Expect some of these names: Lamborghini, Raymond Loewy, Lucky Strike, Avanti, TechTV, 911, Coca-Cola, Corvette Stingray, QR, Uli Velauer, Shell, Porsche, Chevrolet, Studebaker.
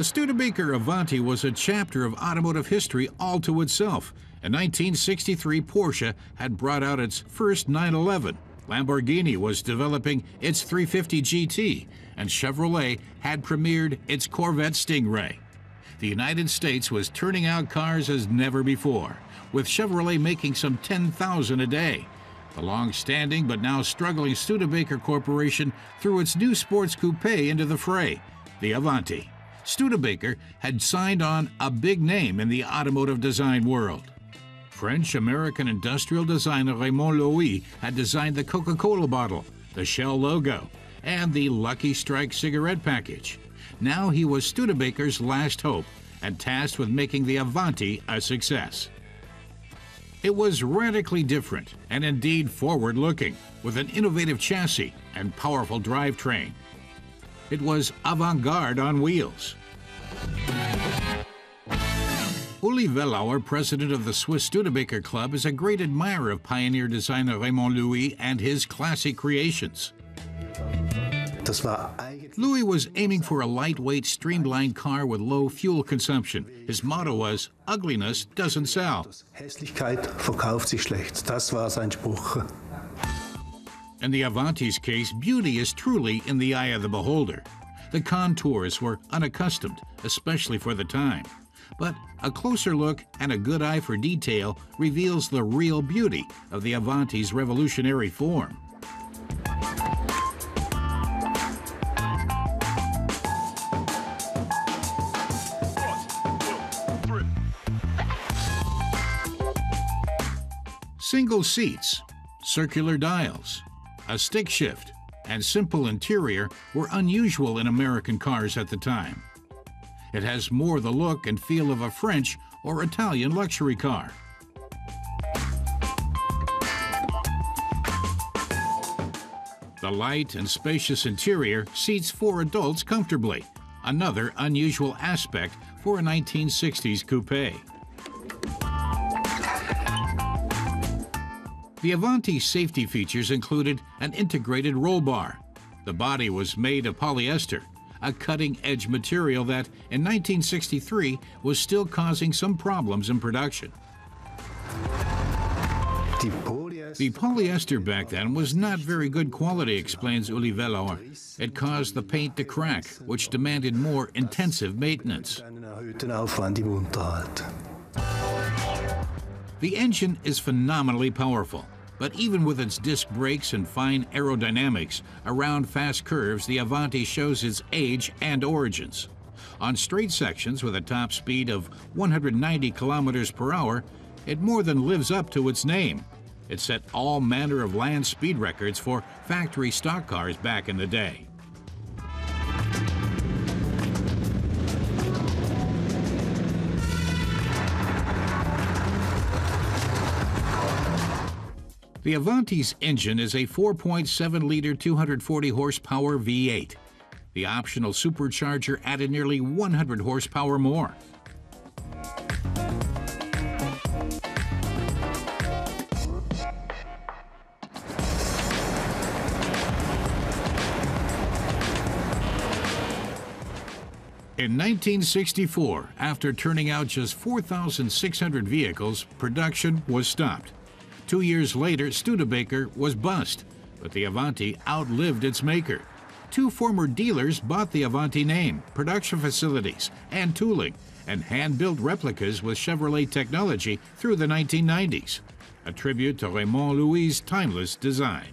The Studebaker Avanti was a chapter of automotive history all to itself. In 1963, Porsche had brought out its first 911. Lamborghini was developing its 350 GT, and Chevrolet had premiered its Corvette Stingray. The United States was turning out cars as never before, with Chevrolet making some 10,000 a day. The long-standing but now struggling Studebaker Corporation threw its new sports coupe into the fray, the Avanti. Studebaker had signed on a big name in the automotive design world. French-American industrial designer Raymond Loewy had designed the Coca-Cola bottle, the Shell logo, and the Lucky Strike cigarette package. Now he was Studebaker's last hope and tasked with making the Avanti a success. It was radically different and indeed forward-looking, with an innovative chassis and powerful drivetrain. It was avant-garde on wheels. Uli Velauer, president of the Swiss Studebaker Club, is a great admirer of pioneer designer Raymond Loewy and his classic creations. Loewy was aiming for a lightweight, streamlined car with low fuel consumption. His motto was, "Ugliness doesn't sell." Hässlichkeit verkauft sich schlecht. Das war sein Spruch. In the Avanti's case, beauty is truly in the eye of the beholder. The contours were unaccustomed, especially for the time. But a closer look and a good eye for detail reveals the real beauty of the Avanti's revolutionary form. Single seats, circular dials, a stick shift, and simple interior were unusual in American cars at the time. It has more the look and feel of a French or Italian luxury car. The light and spacious interior seats four adults comfortably, another unusual aspect for a 1960s coupe. The Avanti's safety features included an integrated roll bar. The body was made of polyester, a cutting-edge material that, in 1963, was still causing some problems in production. The polyester back then was not very good quality, explains Uli Velauer. It caused the paint to crack, which demanded more intensive maintenance. The engine is phenomenally powerful. But even with its disc brakes and fine aerodynamics, around fast curves, the Avanti shows its age and origins. On straight sections with a top speed of 190 kilometers per hour, it more than lives up to its name. It set all manner of land speed records for factory stock cars back in the day. The Avanti's engine is a 4.7-liter 240-horsepower V8. The optional supercharger added nearly 100 horsepower more. In 1964, after turning out just 4,600 vehicles, production was stopped. 2 years later, Studebaker was bust, but the Avanti outlived its maker. Two former dealers bought the Avanti name, production facilities, and tooling, and hand-built replicas with Chevrolet technology through the 1990s, a tribute to Raymond Loewy's timeless design.